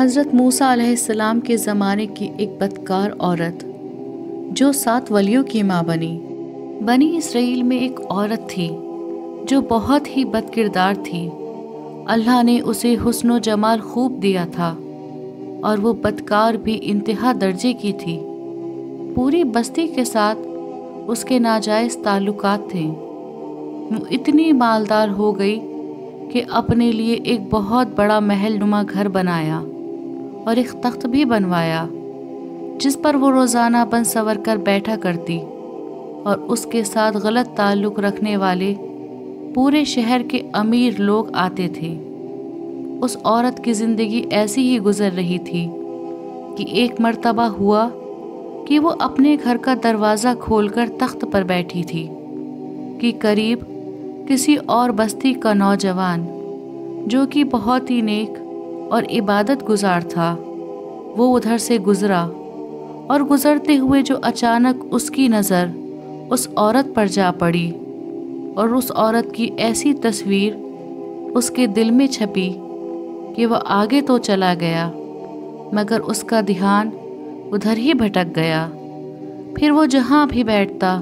हज़रत मूसा अलैहिस्सलाम के ज़माने की एक बदकार औरत जो 7 वलियों की माँ बनी। बनी इसराइल में एक औरत थी जो बहुत ही बदकिरदार थी। अल्लाह ने उसे हुस्न व जमाल खूब दिया था और वो बदकार भी इंतहा दर्जे की थी। पूरी बस्ती के साथ उसके नाजायज़ ताल्लुकात थे। वो इतनी मालदार हो गई कि अपने लिए एक बहुत बड़ा महल नुमा घर बनाया और एक तख्त भी बनवाया जिस पर वो रोज़ाना बन संवर कर बैठा करती, और उसके साथ गलत ताल्लुक़ रखने वाले पूरे शहर के अमीर लोग आते थे। उस औरत की ज़िंदगी ऐसी ही गुज़र रही थी कि एक मर्तबा हुआ कि वो अपने घर का दरवाज़ा खोलकर तख्त पर बैठी थी कि करीब किसी और बस्ती का नौजवान जो कि बहुत ही नेक और इबादत गुजार था, वो उधर से गुज़रा और गुज़रते हुए जो अचानक उसकी नज़र उस औरत पर जा पड़ी और उस औरत की ऐसी तस्वीर उसके दिल में छपी कि वह आगे तो चला गया मगर उसका ध्यान उधर ही भटक गया। फिर वो जहाँ भी बैठता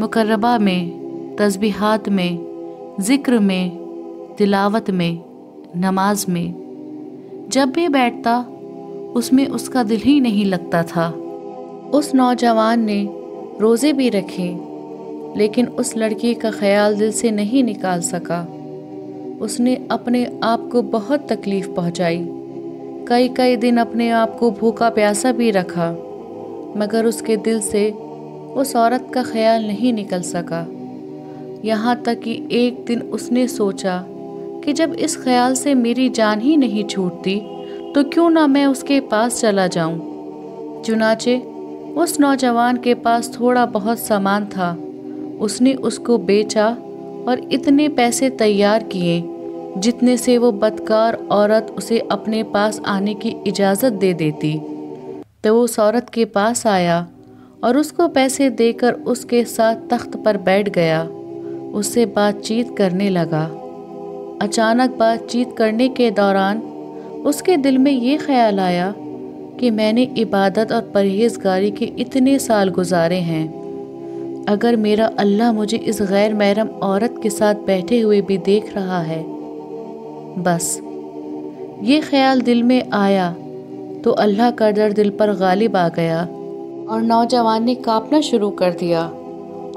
मुकर्रबा में, तस्बीहात में, ज़िक्र में, तिलावत में, नमाज में, जब भी बैठता उसमें उसका दिल ही नहीं लगता था। उस नौजवान ने रोज़े भी रखे लेकिन उस लड़की का ख्याल दिल से नहीं निकाल सका। उसने अपने आप को बहुत तकलीफ़ पहुंचाई। कई कई दिन अपने आप को भूखा प्यासा भी रखा मगर उसके दिल से उस औरत का ख्याल नहीं निकल सका। यहाँ तक कि एक दिन उसने सोचा कि जब इस ख्याल से मेरी जान ही नहीं छूटती तो क्यों ना मैं उसके पास चला जाऊँ। चुनाचे उस नौजवान के पास थोड़ा बहुत सामान था, उसने उसको बेचा और इतने पैसे तैयार किए जितने से वो बदकार औरत उसे अपने पास आने की इजाज़त दे देती। तो वो उस औरत के पास आया और उसको पैसे देकर उसके साथ तख्त पर बैठ गया। उससे बातचीत करने लगा। अचानक बातचीत करने के दौरान उसके दिल में ये ख्याल आया कि मैंने इबादत और परहेज़गारी के इतने साल गुजारे हैं, अगर मेरा अल्लाह मुझे इस गैर महरम औरत के साथ बैठे हुए भी देख रहा है। बस ये ख्याल दिल में आया तो अल्लाह का डर दिल पर गालिब आ गया और नौजवान ने काँपना शुरू कर दिया।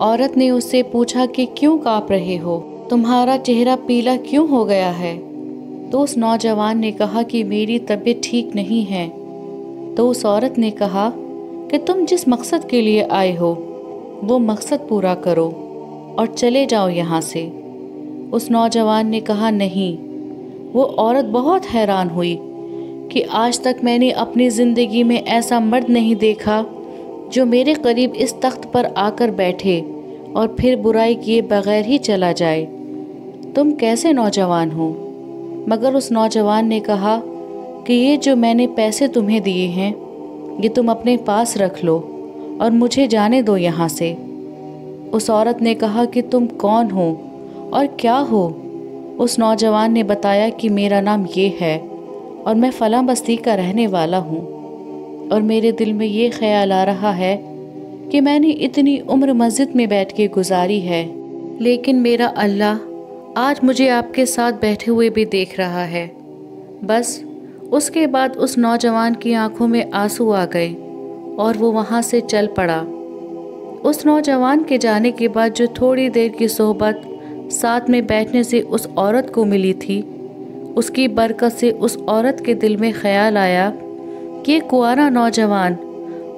औरत ने उससे पूछा कि क्यों काँप रहे हो, तुम्हारा चेहरा पीला क्यों हो गया है? तो उस नौजवान ने कहा कि मेरी तबीयत ठीक नहीं है। तो उस औरत ने कहा कि तुम जिस मकसद के लिए आए हो वो मकसद पूरा करो और चले जाओ यहाँ से। उस नौजवान ने कहा नहीं। वो औरत बहुत हैरान हुई कि आज तक मैंने अपनी ज़िंदगी में ऐसा मर्द नहीं देखा जो मेरे करीब इस तख्त पर आकर बैठे और फिर बुराई किए बगैर ही चला जाए। तुम कैसे नौजवान हो? मगर उस नौजवान ने कहा कि ये जो मैंने पैसे तुम्हें दिए हैं ये तुम अपने पास रख लो और मुझे जाने दो यहाँ से। उस औरत ने कहा कि तुम कौन हो और क्या हो? उस नौजवान ने बताया कि मेरा नाम ये है और मैं फलां बस्ती का रहने वाला हूँ और मेरे दिल में ये ख्याल आ रहा है कि मैंने इतनी उम्र मस्जिद में बैठ के गुजारी है लेकिन मेरा अल्लाह आज मुझे आपके साथ बैठे हुए भी देख रहा है। बस उसके बाद उस नौजवान की आंखों में आंसू आ गए और वो वहाँ से चल पड़ा। उस नौजवान के जाने के बाद जो थोड़ी देर की सोहबत साथ में बैठने से उस औरत को मिली थी, उसकी बरकत से उस औरत के दिल में ख्याल आया ये कुआरा नौजवान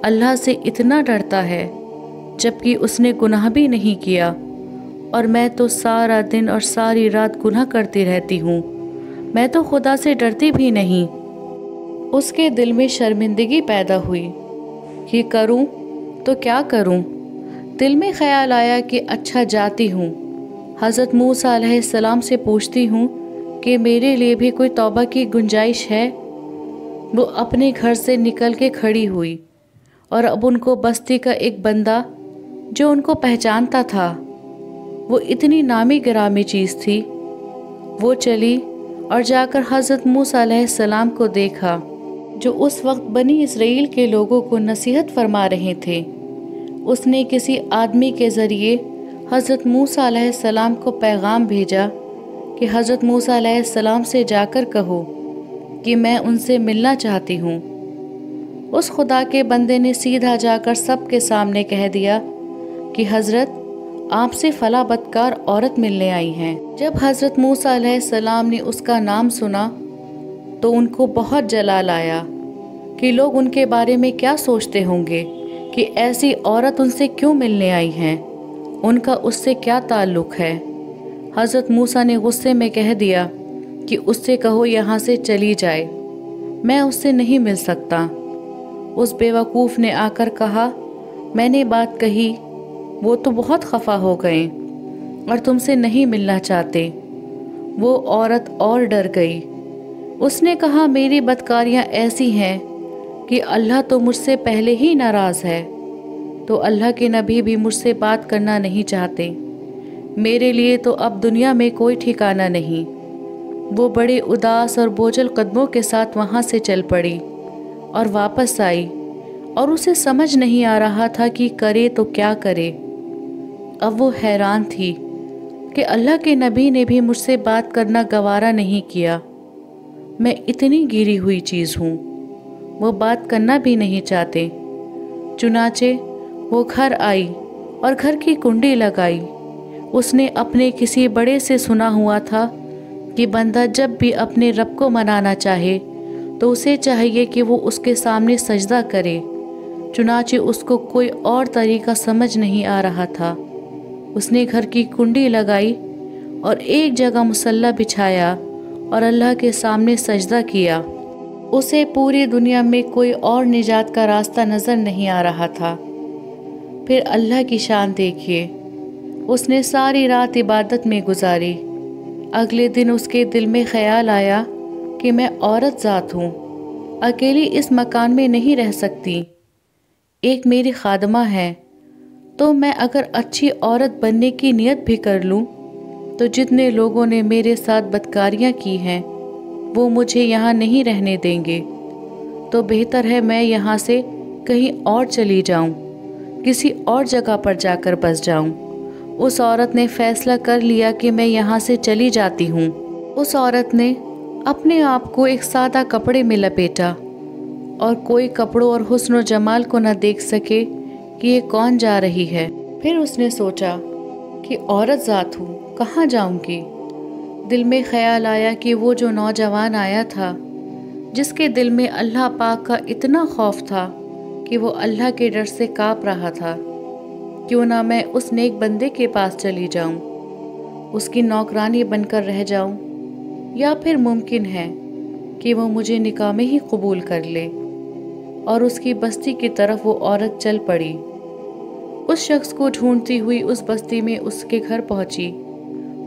अल्लाह से इतना डरता है जबकि उसने गुनाह भी नहीं किया, और मैं तो सारा दिन और सारी रात गुनाह करती रहती हूँ, मैं तो खुदा से डरती भी नहीं। उसके दिल में शर्मिंदगी पैदा हुई कि करूँ तो क्या करूँ। दिल में ख्याल आया कि अच्छा जाती हूँ, हज़रत मूसा अलैहिस्सलाम से पूछती हूँ कि मेरे लिए भी कोई तौबा की गुंजाइश है। वो अपने घर से निकल के खड़ी हुई और अब उनको बस्ती का एक बंदा जो उनको पहचानता था, वो इतनी नामी गिरामी चीज़ थी। वो चली और जाकर हज़रत मूसा अलैहिस्सलाम को देखा जो उस वक्त बनी इसराइल के लोगों को नसीहत फरमा रहे थे। उसने किसी आदमी के ज़रिए हज़रत मूसा अलैहिस्सलाम को पैगाम भेजा कि हज़रत मूसा अलैहिस्सलाम से जाकर कहो कि मैं उनसे मिलना चाहती हूँ। उस खुदा के बंदे ने सीधा जाकर सबके सामने कह दिया कि हज़रत आपसे फला बदकार औरत मिलने आई हैं। जब हज़रत मूसा अलैहिस्सलाम ने उसका नाम सुना तो उनको बहुत जलाल आया कि लोग उनके बारे में क्या सोचते होंगे कि ऐसी औरत उनसे क्यों मिलने आई हैं, उनका उससे क्या ताल्लुक़ है। हज़रत मूसा ने गुस्से में कह दिया कि उससे कहो यहाँ से चली जाए, मैं उससे नहीं मिल सकता। उस बेवकूफ़ ने आकर कहा, मैंने बात कही, वो तो बहुत खफा हो गए और तुमसे नहीं मिलना चाहते। वो औरत और डर गई। उसने कहा, मेरी बदकारियाँ ऐसी हैं कि अल्लाह तो मुझसे पहले ही नाराज़ है, तो अल्लाह के नबी भी मुझसे बात करना नहीं चाहते। मेरे लिए तो अब दुनिया में कोई ठिकाना नहीं। वो बड़े उदास और बोझल कदमों के साथ वहाँ से चल पड़ी और वापस आई और उसे समझ नहीं आ रहा था कि करे तो क्या करे। अब वो हैरान थी कि अल्लाह के नबी ने भी मुझसे बात करना गवारा नहीं किया, मैं इतनी गिरी हुई चीज़ हूँ। वो बात करना भी नहीं चाहते। चुनाचे वो घर आई और घर की कुंडी लगाई। उसने अपने किसी बड़े से सुना हुआ था कि बंदा जब भी अपने रब को मनाना चाहे तो उसे चाहिए कि वो उसके सामने सजदा करे। चुनाचे उसको कोई और तरीका समझ नहीं आ रहा था। उसने घर की कुंडी लगाई और एक जगह मुसल्ला बिछाया और अल्लाह के सामने सजदा किया। उसे पूरी दुनिया में कोई और निजात का रास्ता नज़र नहीं आ रहा था। फिर अल्लाह की शान देखिए, उसने सारी रात इबादत में गुजारी। अगले दिन उसके दिल में ख्याल आया कि मैं औरत ज़ात हूँ, अकेली इस मकान में नहीं रह सकती। एक मेरी खादमा है, तो मैं अगर अच्छी औरत बनने की नियत भी कर लूँ तो जितने लोगों ने मेरे साथ बदकारियाँ की हैं वो मुझे यहाँ नहीं रहने देंगे, तो बेहतर है मैं यहाँ से कहीं और चली जाऊँ, किसी और जगह पर जाकर बस जाऊँ। उस औरत ने फैसला कर लिया कि मैं यहाँ से चली जाती हूँ। उस औरत ने अपने आप को एक सादा कपड़े में लपेटा और कोई कपड़ों और हुस्न व जमाल को न देख सके कि ये कौन जा रही है। फिर उसने सोचा कि औरत ज़ात हूँ, कहाँ जाऊँगी। दिल में ख्याल आया कि वो जो नौजवान आया था, जिसके दिल में अल्लाह पाक का इतना खौफ था कि वो अल्लाह के डर से काँप रहा था, क्यों ना मैं उस नेक बंदे के पास चली जाऊँ, उसकी नौकरानी बनकर रह जाऊँ, या फिर मुमकिन है कि वो मुझे निकाह में ही कबूल कर ले। और उसकी बस्ती की तरफ वो औरत चल पड़ी। उस शख्स को ढूंढती हुई उस बस्ती में उसके घर पहुंची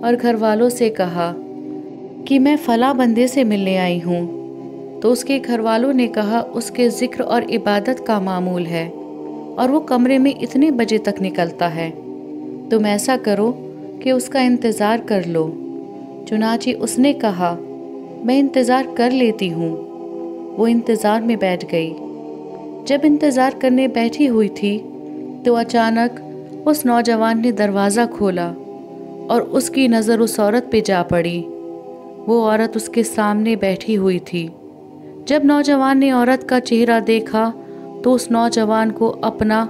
और घर वालों से कहा कि मैं फ़ला बंदे से मिलने आई हूँ। तो उसके घर वालों ने कहा, उसके ज़िक्र और इबादत का मामूल है और वो कमरे में इतने बजे तक निकलता है, तुम ऐसा करो कि उसका इंतज़ार कर लो। चुनांचे उसने कहा, मैं इंतज़ार कर लेती हूँ। वो इंतज़ार में बैठ गई। जब इंतज़ार करने बैठी हुई थी तो अचानक उस नौजवान ने दरवाज़ा खोला और उसकी नज़र उस औरत पे जा पड़ी। वो औरत उसके सामने बैठी हुई थी। जब नौजवान ने औरत का चेहरा देखा तो उस नौजवान को अपना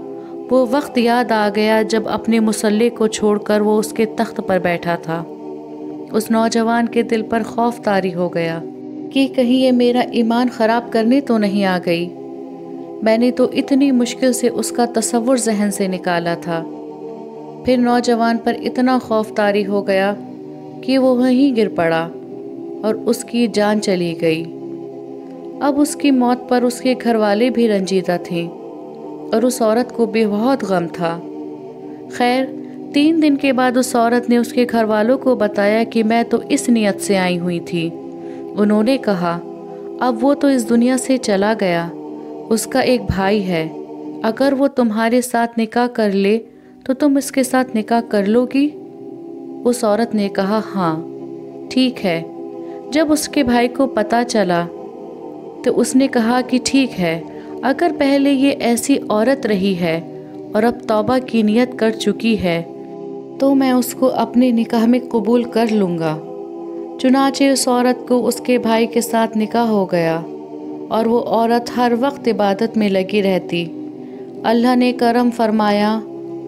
वो वक्त याद आ गया जब अपने मुसल्ले को छोड़कर वो उसके तख्त पर बैठा था। उस नौजवान के दिल पर खौफ तारी हो गया कि कहीं ये मेरा ईमान ख़राब करने तो नहीं आ गई, मैंने तो इतनी मुश्किल से उसका तसव्वुर जहन से निकाला था। फिर नौजवान पर इतना खौफ तारी हो गया कि वो वहीं गिर पड़ा और उसकी जान चली गई। अब उसकी मौत पर उसके घर वाले भी रंजीदा थे और उस औरत को भी बहुत गम था। खैर, 3 दिन के बाद उस औरत ने उसके घर वालों को बताया कि मैं तो इस नियत से आई हुई थी। उन्होंने कहा, अब वो तो इस दुनिया से चला गया, उसका एक भाई है, अगर वो तुम्हारे साथ निकाह कर ले तो तुम इसके साथ निकाह कर लोगी। उस औरत ने कहा, हाँ ठीक है। जब उसके भाई को पता चला तो उसने कहा कि ठीक है, अगर पहले ये ऐसी औरत रही है और अब तौबा की नियत कर चुकी है तो मैं उसको अपने निकाह में कबूल कर लूँगा। चुनाचे उस औरत को उसके भाई के साथ निकाह हो गया और वो औरत हर वक्त इबादत में लगी रहती। अल्लाह ने करम फरमाया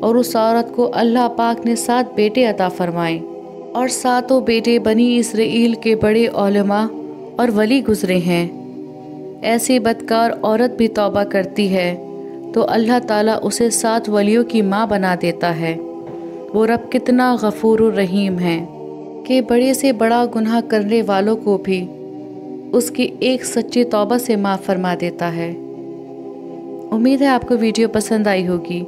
और उस औरत को अल्लाह पाक ने 7 बेटे अता फरमाए और 7 बेटे बनी इसराइल के बड़े उलेमा और वली गुज़रे हैं। ऐसी बदकार औरत भी तौबा करती है तो अल्लाह ताला उसे 7 वलियों की माँ बना देता है। वो रब कितना गफूर रहीम है कि बड़े से बड़ा गुनाह करने वालों को भी उसकी एक सच्ची तौबा से माफ़ फरमा देता है। उम्मीद है आपको वीडियो पसंद आई होगी।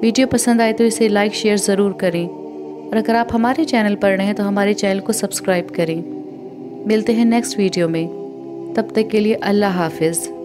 वीडियो पसंद आए तो इसे लाइक शेयर ज़रूर करें और अगर आप हमारे चैनल पर नए हैं तो हमारे चैनल को सब्सक्राइब करें। मिलते हैं नेक्स्ट वीडियो में, तब तक के लिए अल्लाह हाफिज़।